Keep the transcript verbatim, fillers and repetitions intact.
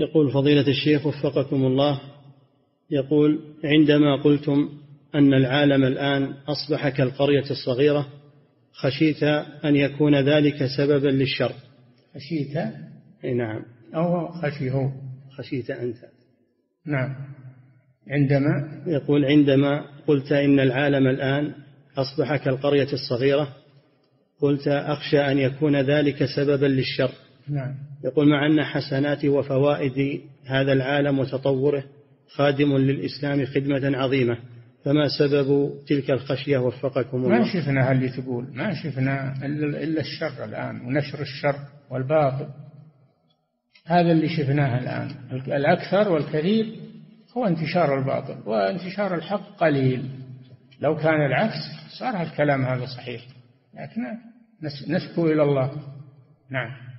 يقول فضيلة الشيخ وفقكم الله، يقول عندما قلتم أن العالم الآن أصبح كالقرية الصغيرة خشيت أن يكون ذلك سببا للشر. خشيت؟ نعم. أو خشيه؟ خشيت أنت. نعم. عندما يقول عندما قلت إن العالم الآن أصبح كالقرية الصغيرة قلت أخشى أن يكون ذلك سببا للشر. نعم. يقول مع أن حسنات وفوائد هذا العالم وتطوره خادم للإسلام خدمة عظيمة، فما سبب تلك الخشية وفقكم الله؟ ما شفنا اللي تقول، ما شفنا إلا الشر الآن ونشر الشر والباطل، هذا اللي شفناه الآن. الأكثر والكثير هو انتشار الباطل، وانتشار الحق قليل. لو كان العكس صار الكلام هذا صحيح، لكن نسكو إلى الله. نعم.